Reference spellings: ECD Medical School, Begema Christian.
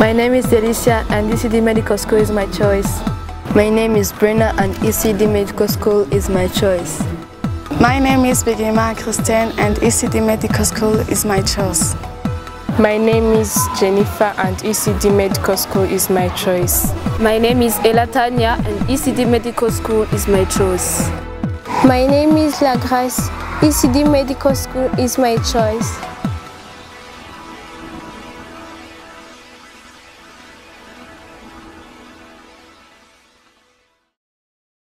My name is Delicia and ECD Medical School is my choice. My name is Brenna and ECD Medical School is my choice. My name is Begema Christian and ECD Medical School is my choice. My name is Jennifer and ECD Medical School is my choice. My name is Elatania and ECD Medical School is my choice. My name is Lagrace. ECD Medical School is my choice.